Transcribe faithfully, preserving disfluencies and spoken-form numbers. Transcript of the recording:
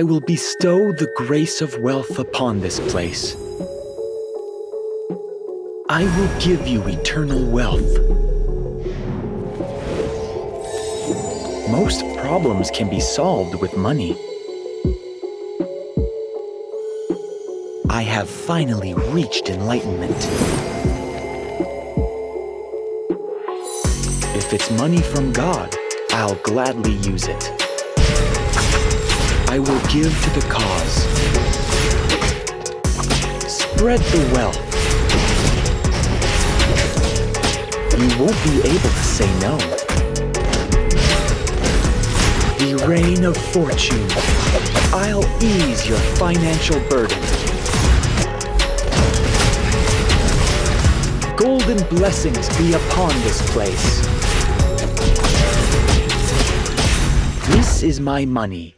I will bestow the grace of wealth upon this place. I will give you eternal wealth. Most problems can be solved with money. I have finally reached enlightenment. If it's money from God, I'll gladly use it. I will give to the cause. Spread the wealth. You won't be able to say no. The reign of fortune. I'll ease your financial burden. Golden blessings be upon this place. This is my money.